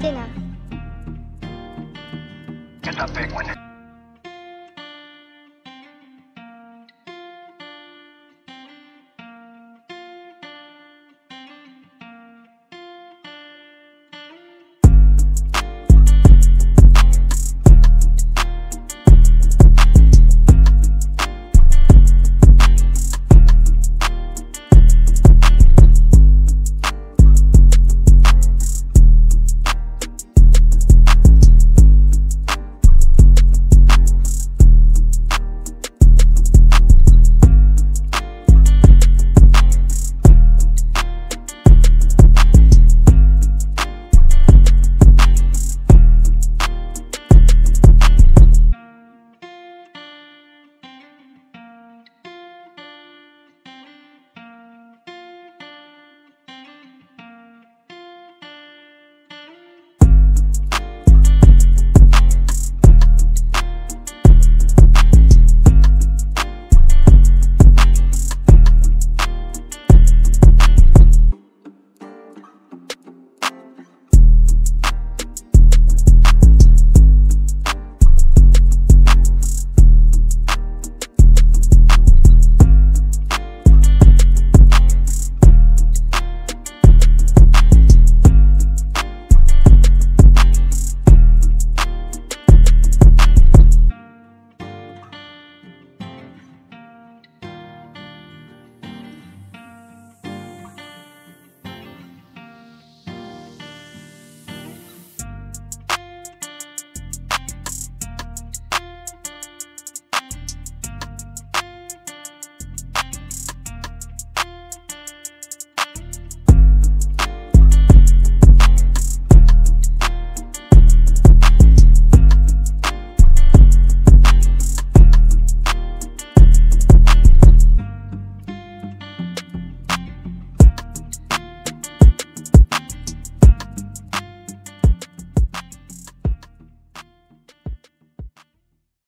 dinner. Get that big one.